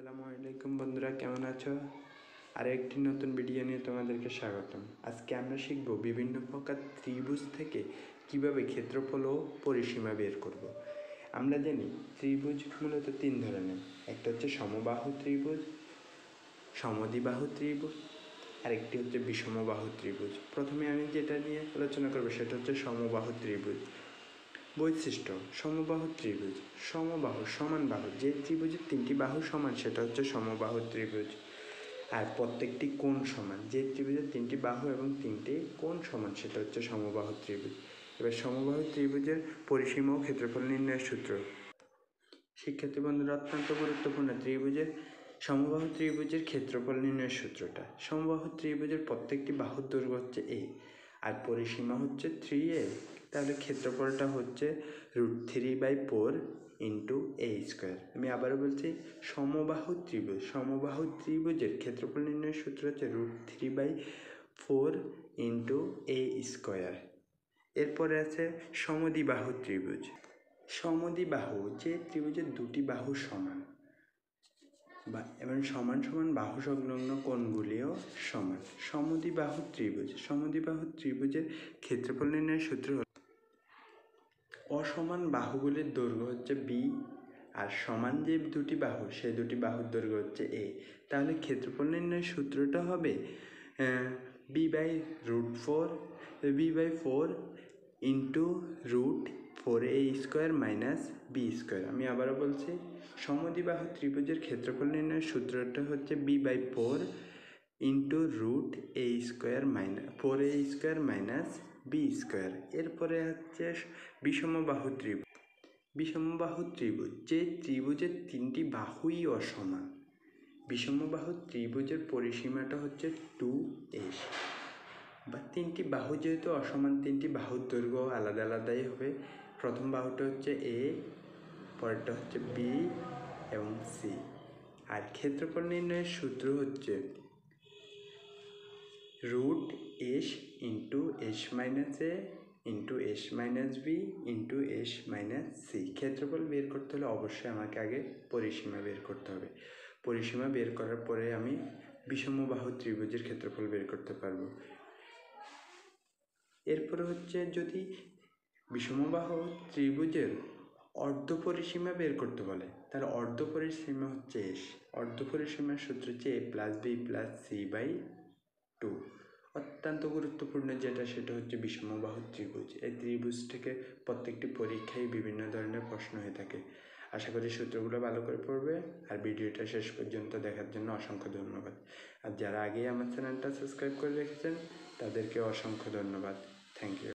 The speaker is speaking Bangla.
আসসালামু আলাইকুম বন্ধুরা, কেমন আছো? আর একটি নতুন ভিডিও নিয়ে তোমাদেরকে স্বাগতম। আজকে আমরা শিখব বিভিন্ন প্রকার ত্রিভুজ থেকে কিভাবে ক্ষেত্রফল ও পরিসীমা বের করব। আমরা জানি ত্রিভুজ মূলত তিন ধরনের, একটা হচ্ছে সমবাহু ত্রিভুজ, সমদ্বিবাহু ত্রিভুজ, আরেকটি হচ্ছে বিষমবাহু ত্রিভুজ। প্রথমে আমি যেটা নিয়ে আলোচনা করব সেটা হচ্ছে সমবাহু ত্রিভুজ। বৈশিষ্ট্য: সমবাহু ত্রিভুজ। সমবাহু সমান বাহু, যে ত্রিভুজের তিনটি বাহু সমান সেটা হচ্ছে সমবাহু ত্রিভুজ। আর প্রত্যেকটি কোণ সমান, যে ত্রিভুজের তিনটি বাহু এবং তিনটি কোণ সমান সেটা হচ্ছে সমবাহু ত্রিভুজ। এবার সমবাহু ত্রিভুজের পরিসীমা ও ক্ষেত্রফল নির্ণয়ের সূত্র। শিক্ষার্থী বন্ধুরা, অত্যন্ত গুরুত্বপূর্ণ সমবাহু ত্রিভুজের ক্ষেত্রফল নির্ণয়ের সূত্রটা। সমবাহু ত্রিভুজের প্রত্যেকটি বাহুর দৈর্ঘ্য হচ্ছে a, আর পরিসীমা হচ্ছে 3a। তাহলে ক্ষেত্রফলটা হচ্ছে √3/4 × a²। আমি আবারও বলছি, সমবাহু ত্রিভুজের ক্ষেত্রফল নির্ণয়ের সূত্র হচ্ছে √3/4 × a²। এরপরে আছে সমদ্বিবাহু ত্রিভুজ। সমদ্বিবাহু, যে ত্রিভুজের দুটি বাহু সমান এবং সমান সমান বাহু সংলগ্ন কোণগুলিও সমান। সমদ্বিবাহু ত্রিভুজ। সমদ্বিবাহু ত্রিভুজের ক্ষেত্রফল নির্ণয়ের সূত্র হল অসমান বাহুগুলির দৈর্ঘ্য হচ্ছে b, আর সমান যে দুটি বাহু সেই দুটি বাহুর দৈর্ঘ্য হচ্ছে a। তাহলে ক্ষেত্রফল নির্ণয়ের সূত্রটা হবে b/4 × √4a² - b²। আমি আবারও বলছি, সমদ্বিবাহু ত্রিভুজের ক্ষেত্রফল নির্ণয়ের সূত্রটা হচ্ছে b/4 × √4a² - b²। এরপরে হচ্ছে বিষমবাহু ত্রিভুজ। বিষমবাহু ত্রিভুজ, যে ত্রিভুজের তিনটি বাহুই অসমান। বিষমবাহু ত্রিভুজের পরিসীমাটা হচ্ছে 2a, বা তিনটি বাহু যেহেতু অসমান তিনটি বাহুর দৈর্ঘ্য আলাদা আলাদাই হবে। প্রথম বাহুটা হচ্ছে a, পরেরটা হচ্ছে b এবং c। আর ক্ষেত্রফল নির্ণয়ের সূত্র হচ্ছে √h × h - a × h - b × h - c। ক্ষেত্রফল বের করতে হলে অবশ্যই আমাকে আগে পরিসীমা বের করতে হবে। পরিসীমা বের করার পরে আমি বিষমবাহু ত্রিভুজের ক্ষেত্রফল বের করতে পারবো। এরপরে হচ্ছে, যদি বিষমবাহু ত্রিভুজের অর্ধপরিসীমা বের করতে বলে, তাহলে অর্ধপরিসীমা হচ্ছে s। অর্ধপরিসীমার সূত্র হচ্ছে a + b + c/2। অত্যন্ত গুরুত্বপূর্ণ যেটা সেটা হচ্ছে বিষমবাহু ত্রিভুজ। এই ত্রিভুজ থেকে প্রত্যেকটি পরীক্ষায় বিভিন্ন ধরনের প্রশ্ন হয়ে থাকে। আশা করি সূত্রগুলো ভালো করে পড়বে। আর ভিডিওটা শেষ পর্যন্ত দেখার জন্য অসংখ্য ধন্যবাদ। আর যারা আগেই আমার চ্যানেলটা সাবস্ক্রাইব করে রেখেছেন তাদেরকে অসংখ্য ধন্যবাদ। Thank you.